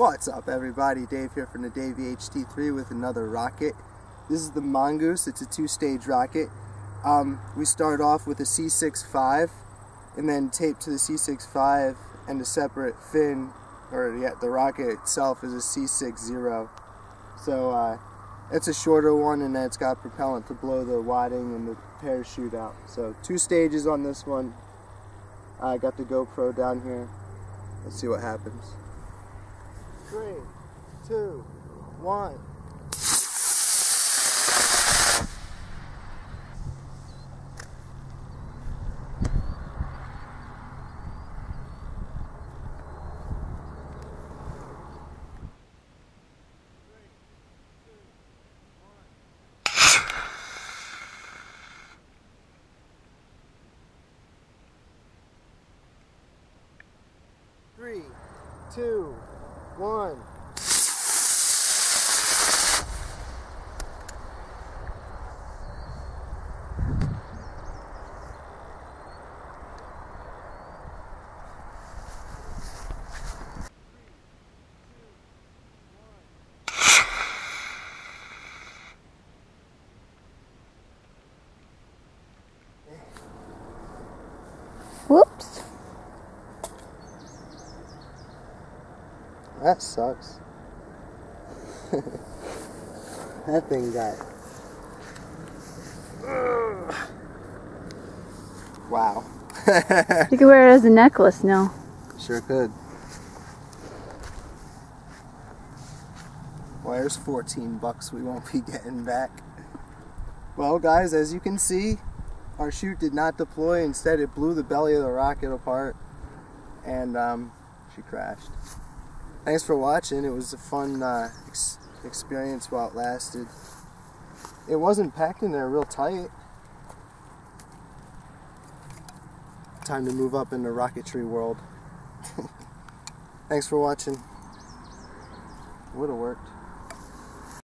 What's up everybody, Dave here from the Davey HT3 with another rocket. This is the Mongoose. It's a two-stage rocket. We start off with a C6-5 and then taped to the C6-5 and a separate fin, or yeah, the rocket itself is a C6-0. So it's a shorter one and it's got propellant to blow the wadding and the parachute out. So two stages on this one. I got the GoPro down here. Let's see what happens. 3, 2, 1. Three, two, one. Whoops. That sucks. That thing got... Wow. You could wear it as a necklace now. Sure could. Well, there's 14 bucks we won't be getting back. Well guys, as you can see, our chute did not deploy. Instead it blew the belly of the rocket apart and she crashed. Thanks for watching. It was a fun experience while it lasted. It wasn't packed in there real tight. Time to move up in the rocketry world. Thanks for watching. Would have worked.